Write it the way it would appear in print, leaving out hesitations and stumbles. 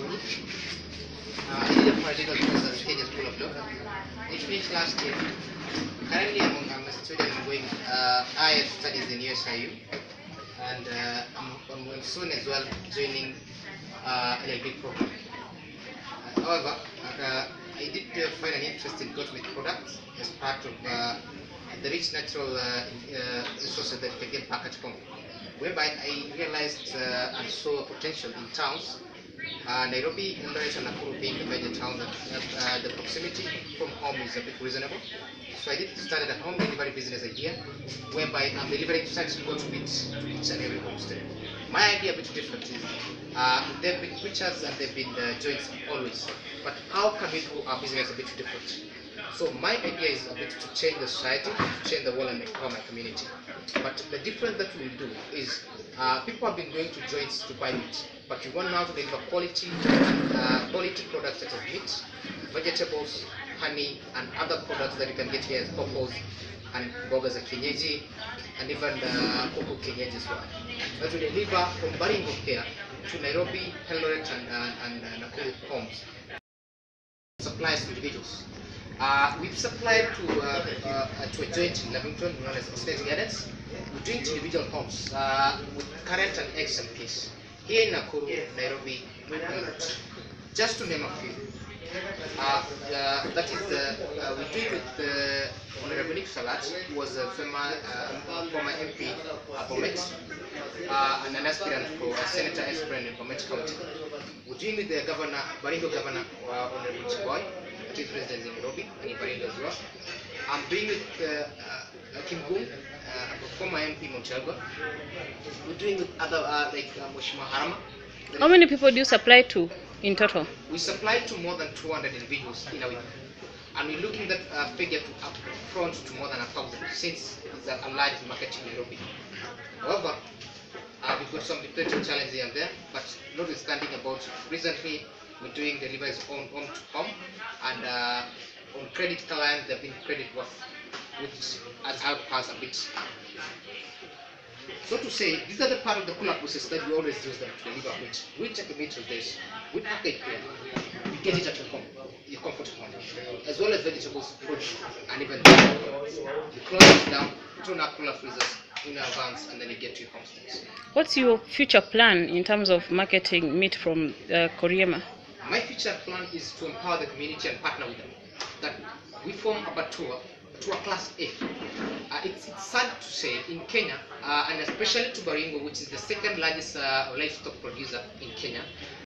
Nakuru. This is a political class at KJ School of Law. It finished last year. Currently, I'm a student. I'm going higher studies in USIU. And I'm going soon as well joining LLB program. However, I did find an interest in government products as part of the rich natural resources that we can get back at home, whereby I realized and saw potential in towns, Nairobi, Eldoret and Nakuru being the major towns, the proximity from home is a bit reasonable. So I did start a home delivery business here, whereby I'm delivering snacks to go to each and every homestead. My idea a bit different is, they've been butchers and they've been joints always, but how can we do our business a bit different? So my idea is a bit to change the society, to change the world and empower my community. But the difference that we do is, people have been going to joints to buy meat, but we want now to deliver quality products such as meat, vegetables, honey, and other products that you can get here as couples, and burgers and kienyeji, and even cocoa kienyeji as well. That will deliver from Baringo here to Nairobi, Eldoret, and Nakuru homes. Supplies to individuals. We've supplied to a joint in Levington, known as Estate Gardens. We do it to individual homes with current and ex-MPs here in Nakuru, Nairobi, Eldoret. Just to name a few. That is we do it with Honorable Nick Salat, who was a former MP Bomet, and an aspirant for Senator aspirant in Bomet County. We do it with the Governor, Baringo Governor, Honorable Chiboy, two presidents in Nairobi and Baringo as well. I'm doing with Kim Goon, former MP Montelgo. We're doing with other like Moshima Harama. How many people do you supply to in total? We supply to more than 200 individuals in a week, and we're looking that figure to up front to more than 1,000 since it's a large market in Nairobi. However, we've got some different challenges here and there, but notwithstanding about recently we're doing deliveries on home to home and on credit clients they've been credit worth, which has helped us a bit. So to say, these are the part of the pull-up process that we always use them to deliver meat. We take a meat of this, we pack it here, we get it at your comfort home, as well as vegetables, fruit, and even you close it down, put on our cooler freezers in our vans, and then you get to your homesteads. What's your future plan in terms of marketing meat from Koriema? My future plan is to empower the community and partner with them. That we form a tour. To a class A. It's sad to say in Kenya, and especially to Baringo, which is the second largest livestock producer in Kenya,